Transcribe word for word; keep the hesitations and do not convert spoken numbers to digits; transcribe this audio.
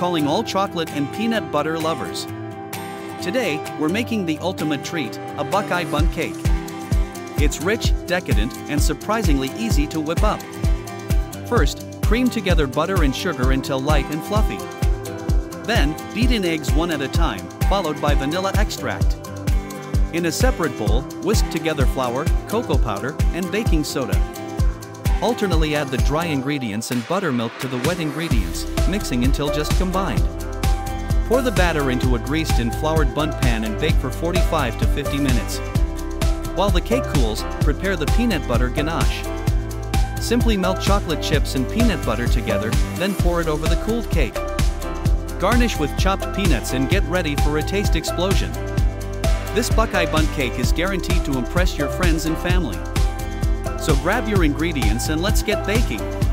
calling all chocolate and peanut butter lovers. Today, we're making the ultimate treat, a Buckeye Bundt cake. It's rich, decadent, and surprisingly easy to whip up. First, cream together butter and sugar until light and fluffy. Then, beat in eggs one at a time, followed by vanilla extract. In a separate bowl, whisk together flour, cocoa powder, and baking soda. Alternately add the dry ingredients and buttermilk to the wet ingredients, mixing until just combined. Pour the batter into a greased and floured bundt pan and bake for forty-five to fifty minutes. While the cake cools, prepare the peanut butter ganache. Simply melt chocolate chips and peanut butter together, then pour it over the cooled cake. Garnish with chopped peanuts and get ready for a taste explosion. This Buckeye Bundt cake is guaranteed to impress your friends and family. So grab your ingredients and let's get baking.